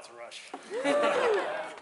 it's a rush.